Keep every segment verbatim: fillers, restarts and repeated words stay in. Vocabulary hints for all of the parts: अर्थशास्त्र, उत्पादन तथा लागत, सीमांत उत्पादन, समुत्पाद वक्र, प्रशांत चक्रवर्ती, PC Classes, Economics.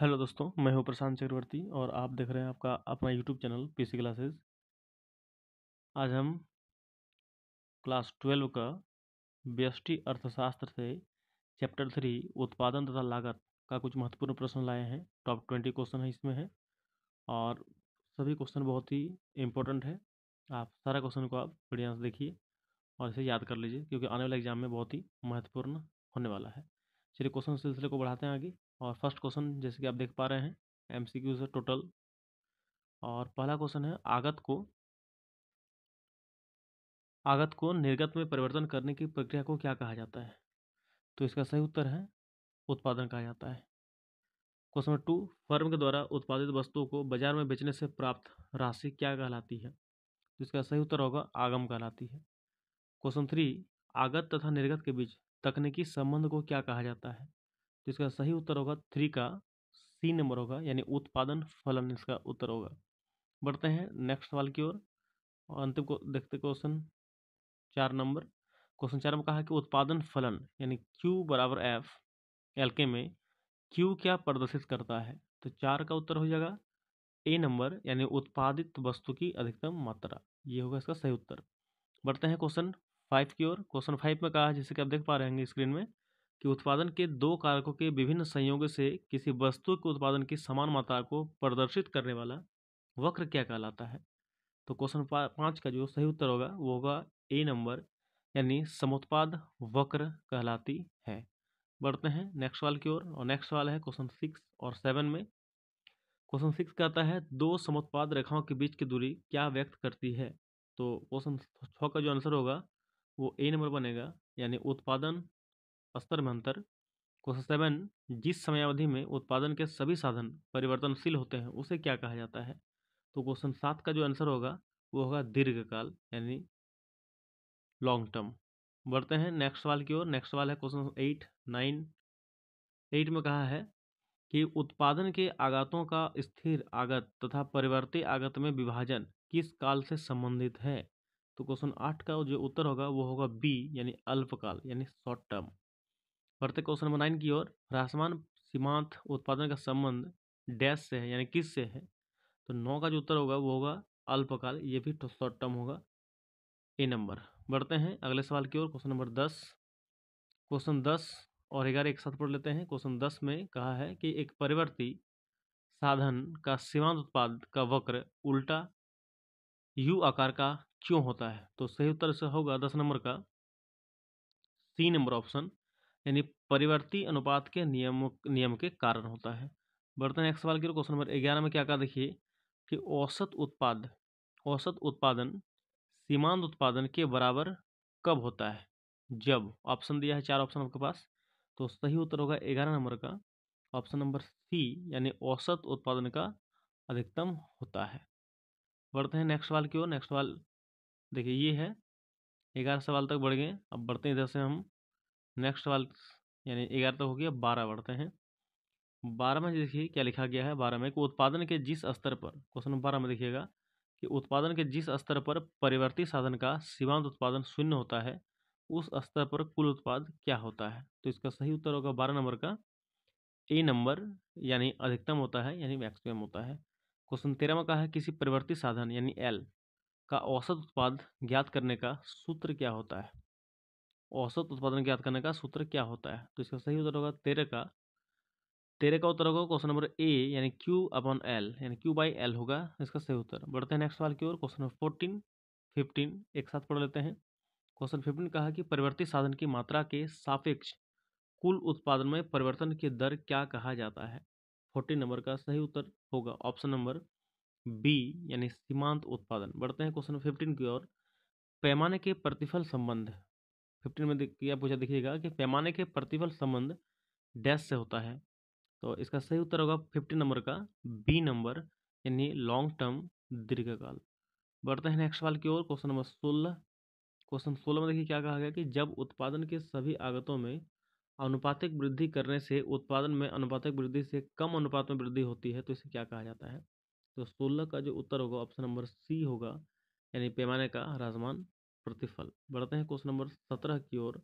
Hello दोस्तों, मैं हूं प्रशांत चक्रवर्ती और आप देख रहे हैं आपका अपना यूट्यूब चैनल पीसी क्लासेस। आज हम क्लास ट्वेल्व का व्यष्टि अर्थशास्त्र से चैप्टर थ्री उत्पादन तथा लागत का कुछ महत्वपूर्ण प्रश्न लाए हैं। टॉप ट्वेंटी क्वेश्चन है इसमें है और सभी क्वेश्चन बहुत ही इम्पोर्टेंट है। आप सारा क्वेश्चन को आप बढ़िया से देखिए और इसे याद कर लीजिए, क्योंकि आने वाले एग्जाम में बहुत ही महत्वपूर्ण होने वाला है। चलिए क्वेश्चन सिलसिले को बढ़ाते हैं आगे। और फर्स्ट क्वेश्चन जैसे कि आप देख पा रहे हैं एमसीक्यूज है टोटल, और पहला क्वेश्चन है आगत को आगत को निर्गत में परिवर्तन करने की प्रक्रिया को क्या कहा जाता है? तो इसका सही उत्तर है उत्पादन कहा जाता है। क्वेश्चन नंबर टू, फर्म के द्वारा उत्पादित वस्तुओं को बाजार में बेचने से प्राप्त राशि क्या कहलाती है? तो इसका सही उत्तर होगा आगम कहलाती है। क्वेश्चन थ्री, आगत तथा निर्गत के बीच तकनीकी संबंध को क्या कहा जाता है? तो इसका सही उत्तर होगा थ्री का सी नंबर होगा, यानी उत्पादन फलन इसका उत्तर होगा। बढ़ते हैं नेक्स्ट सवाल की ओर और अंतिम को देखते क्वेश्चन चार नंबर। क्वेश्चन चार में कहा कि उत्पादन फलन यानी क्यू बराबर एफ एल के में क्यू क्या प्रदर्शित करता है? तो चार का उत्तर हो जाएगा ए नंबर, यानी उत्पादित वस्तु की अधिकतम मात्रा, ये होगा इसका सही उत्तर। बढ़ते हैं क्वेश्चन फाइव की ओर। क्वेश्चन फाइव में कहा है, जैसे कि आप देख पा रहे होंगे स्क्रीन में, कि उत्पादन के दो कारकों के विभिन्न संयोग से किसी वस्तु के उत्पादन की समान मात्रा को प्रदर्शित करने वाला वक्र क्या कहलाता है? तो क्वेश्चन पाँच का जो सही उत्तर होगा वो होगा ए नंबर, यानी समुत्पाद वक्र कहलाती है। बढ़ते हैं नेक्स्ट सवाल की ओर और नेक्स्ट सवाल है क्वेश्चन सिक्स और सेवन में। क्वेश्चन सिक्स कहता है दो समुत्पाद रेखाओं के बीच की दूरी क्या व्यक्त करती है? तो क्वेश्चन छः का जो आंसर होगा वो ए नंबर बनेगा, यानी उत्पादन स्तर में अंतर। क्वेश्चन सेवन, जिस समयावधि में उत्पादन के सभी साधन परिवर्तनशील होते हैं उसे क्या कहा जाता है? तो क्वेश्चन सात का जो आंसर होगा वो होगा दीर्घकाल, यानी लॉन्ग टर्म। बढ़ते हैं नेक्स्ट सवाल की ओर। नेक्स्ट सवाल है क्वेश्चन एट नाइन एट में कहा है कि उत्पादन के आगतों का स्थिर आगत तथा परिवर्ती आगत में विभाजन किस काल से संबंधित है? तो क्वेश्चन आठ का जो उत्तर होगा वो होगा बी, यानी अल्पकाल, यानी शॉर्ट टर्म। बढ़ते क्वेश्चन नंबर नाइन की ओर। ह्रासमान सीमांत उत्पादन का संबंध डैश से है, यानी किस से है? तो नौ का जो उत्तर होगा वो होगा अल्पकाल, ये भी शॉर्ट टर्म होगा, ए नंबर। बढ़ते हैं अगले सवाल की ओर, क्वेश्चन नंबर दस। क्वेश्चन दस और ग्यारह एक साथ पढ़ लेते हैं। क्वेश्चन दस में कहा है कि एक परिवर्ती साधन का सीमांत उत्पाद का वक्र उल्टा यू आकार का क्यों होता है? तो सही उत्तर से होगा दस नंबर का सी नंबर ऑप्शन, यानी परिवर्ती अनुपात के नियम नियम के कारण होता है। बढ़ते हैं नेक्स्ट सवाल की ओर। क्वेश्चन नंबर ग्यारह में क्या कहा, देखिए कि औसत उत्पाद औसत उत्पादन सीमांत उत्पादन के बराबर कब होता है? जब ऑप्शन दिया है, चार ऑप्शन आपके पास, तो सही उत्तर होगा ग्यारह नंबर का ऑप्शन नंबर सी, यानी औसत उत्पादन का अधिकतम होता है। बढ़ते हैं नेक्स्ट सवाल की ओर। नेक्स्ट सवाल देखिए ये है, ग्यारह सवाल तक बढ़ गए। अब बढ़ते हैं इधर से हम नेक्स्ट सवाल, यानी ग्यारह तक हो गया, बारह बढ़ते हैं। बारह में देखिए क्या लिखा गया है। बारह में कि उत्पादन के जिस स्तर पर, क्वेश्चन नंबर बारह में देखिएगा कि उत्पादन के जिस स्तर पर परिवर्ती साधन का सीमांत उत्पादन शून्य होता है उस स्तर पर कुल उत्पाद क्या होता है? तो इसका सही उत्तर होगा बारह नंबर का ए नंबर, यानी अधिकतम होता है, यानी मैक्सिमम होता है। क्वेश्चन तेरह में कहा है किसी परिवर्ती साधन यानी एल का औसत उत्पाद ज्ञात करने का सूत्र क्या होता है? औसत उत्पादन ज्ञात करने का सूत्र क्या होता है? तो इसका सही उत्तर होगा तेरह का तेरह का उत्तर होगा क्वेश्चन नंबर ए, यानी क्यू अपॉन एल, यानी क्यू बाई एल होगा इसका सही उत्तर। बढ़ते हैं नेक्स्ट सवाल की ओर। क्वेश्चन नंबर फोर्टीन फिफ्टीन एक साथ पढ़ लेते हैं। क्वेश्चन फिफ्टीन कहा कि परिवर्ती साधन की मात्रा के सापेक्ष कुल उत्पादन में परिवर्तन की दर क्या कहा जाता है? फोर्टीन नंबर का सही उत्तर होगा ऑप्शन नंबर बी, यानी सीमांत उत्पादन। बढ़ते हैं क्वेश्चन फिफ्टीन की ओर। पैमाने के प्रतिफल संबंध फिफ्टीन में क्या पूछा देखिएगा कि पैमाने के प्रतिफल संबंध डैश से होता है। तो इसका सही उत्तर होगा फिफ्टीन नंबर का बी नंबर, यानी लॉन्ग टर्म दीर्घकाल। बढ़ते हैं नेक्स्ट सवाल की ओर। क्वेश्चन नंबर सोलह क्वेश्चन सोलह में देखिए क्या कहा गया कि जब उत्पादन के सभी आगतों में अनुपातिक वृद्धि करने से उत्पादन में अनुपातिक वृद्धि से कम अनुपात में वृद्धि होती है तो इसे क्या कहा जाता है? तो सोलह का जो उत्तर होगा ऑप्शन नंबर सी होगा, यानी पैमाने का ह्रासमान प्रतिफल। बढ़ते हैं क्वेश्चन नंबर सत्रह की ओर।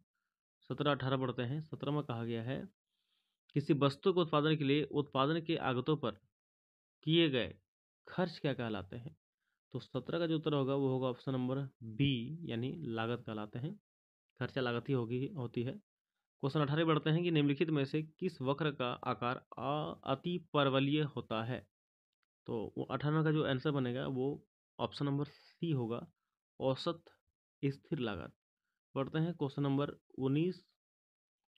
सत्रह अठारह बढ़ते हैं। सत्रह में कहा गया है किसी वस्तु के उत्पादन के लिए उत्पादन की आगतों पर किए गए खर्च क्या कहलाते हैं? तो सत्रह का जो उत्तर होगा वो होगा ऑप्शन नंबर बी, यानी लागत कहलाते हैं, खर्चा लागत ही होगी होती है। क्वेश्चन अठारह बढ़ते हैं कि निम्नलिखित में से किस वक्र का आकार अति परवलय होता है? तो वो अठारह का जो आंसर बनेगा वो ऑप्शन नंबर सी होगा, औसत स्थिर लागत। बढ़ते हैं क्वेश्चन नंबर उन्नीस।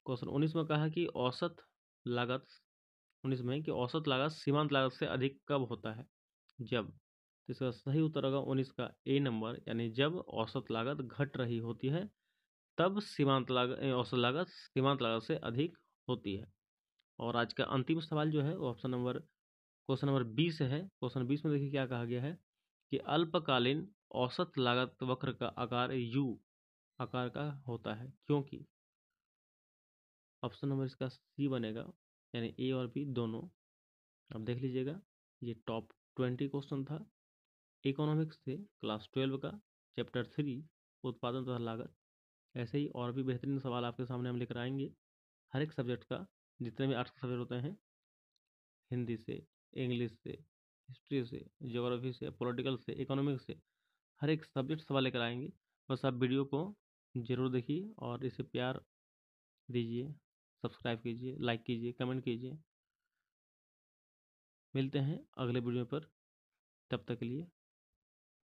क्वेश्चन उन्नीस में कहा कि औसत लागत उन्नीस में कि औसत लागत सीमांत लागत से अधिक कब होता है, जब। तो इसका सही उत्तर होगा उन्नीस का ए नंबर, यानी जब औसत लागत घट रही होती है तब सीमांत लागत औसत लागत सीमांत लागत से अधिक होती है। और आज का अंतिम सवाल जो है वो ऑप्शन नंबर क्वेश्चन नंबर बीस है। क्वेश्चन बीस में देखिए क्या कहा गया है कि अल्पकालीन औसत लागत वक्र का आकार यू आकार का होता है, क्योंकि ऑप्शन नंबर इसका सी बनेगा, यानी ए और बी दोनों। आप देख लीजिएगा, ये टॉप ट्वेंटी क्वेश्चन था इकोनॉमिक्स से क्लास ट्वेल्व का चैप्टर थ्री उत्पादन तथा लागत। ऐसे ही और भी बेहतरीन सवाल आपके सामने हम लेकर आएंगे, हर एक सब्जेक्ट का, जितने भी आर्ट्स के सब्जेक्ट होते हैं, हिंदी से, इंग्लिश से, हिस्ट्री से, ज्योग्राफी से, पॉलिटिकल से, इकोनॉमिक्स से, हर एक सब्जेक्ट सवाल लेकर आएंगे। बस आप वीडियो को ज़रूर देखिए और इसे प्यार दीजिए, सब्सक्राइब कीजिए, लाइक कीजिए, कमेंट कीजिए। मिलते हैं अगले वीडियो पर, तब तक के लिए।